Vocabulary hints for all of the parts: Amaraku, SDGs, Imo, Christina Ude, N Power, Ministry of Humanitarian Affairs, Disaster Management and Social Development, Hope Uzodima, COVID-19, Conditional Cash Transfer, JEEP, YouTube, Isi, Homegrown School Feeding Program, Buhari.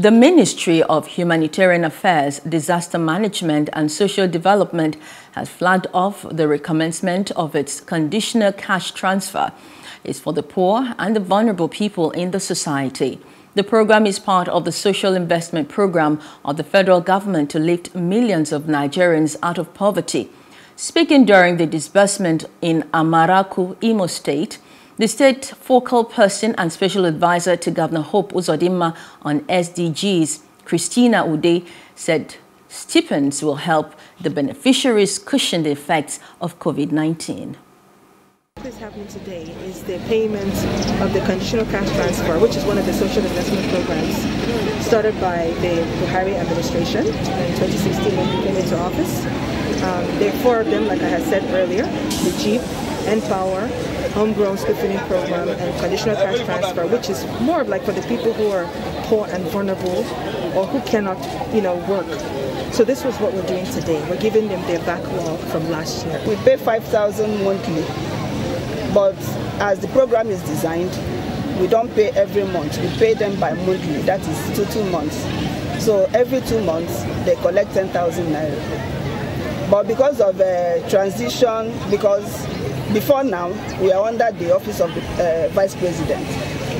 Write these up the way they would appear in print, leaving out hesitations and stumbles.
The Ministry of Humanitarian Affairs, Disaster Management and Social Development has flagged off the recommencement of its Conditional Cash Transfer. It's for the poor and the vulnerable people in the society. The program is part of the social investment program of the federal government to lift millions of Nigerians out of poverty. Speaking during the disbursement in Amaraku, Imo State, the state focal person and special advisor to Governor Hope Uzodima on SDGs, Christina Ude, said stipends will help the beneficiaries cushion the effects of COVID-19. What is happening today is the payment of the Conditional Cash Transfer, which is one of the social investment programs started by the Buhari administration in 2016 when he came into office. There are four of them, like I had said earlier: the JEEP, N Power, Homegrown School Feeding Program, and Conditional Cash Transfer, which is more like for the people who are poor and vulnerable or who cannot, work. So this was what we're doing today. We're giving them their backlog from last year. We pay 5,000 monthly, but as the program is designed, we don't pay every month. We pay them by monthly. That is two months. So every 2 months, they collect 10,000 naira. But because of the transition, before now, we are under the office of the Vice President,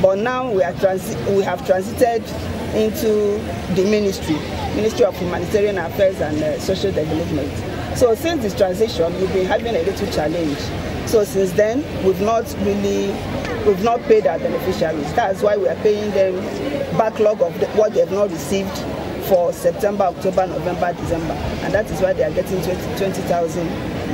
but now we have transited into the Ministry of Humanitarian Affairs and Social Development. So since this transition, we've been having a little challenge. So since then, we've not paid our beneficiaries. That's why we are paying them backlog of what they have not received for September, October, November, December, and that is why they are getting 20,000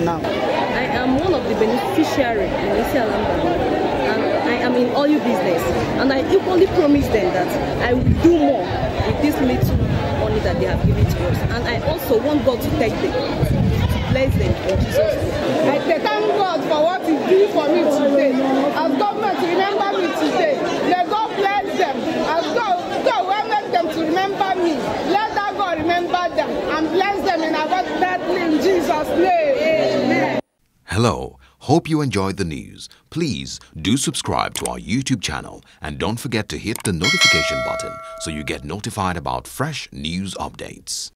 now. I am one of the beneficiaries in Isi and I am in oil business, and I equally promise them that I will do more with this little money that they have given to us, and I also want God to take them, to bless them in Jesus' name. I thank God for what He did for me today. As government to remember me today, let God bless them. As God will make them to remember me. Let that God remember them and bless them in our God name, Jesus' name. Amen. Hello, hope you enjoyed the news. Please do subscribe to our YouTube channel and don't forget to hit the notification button so you get notified about fresh news updates.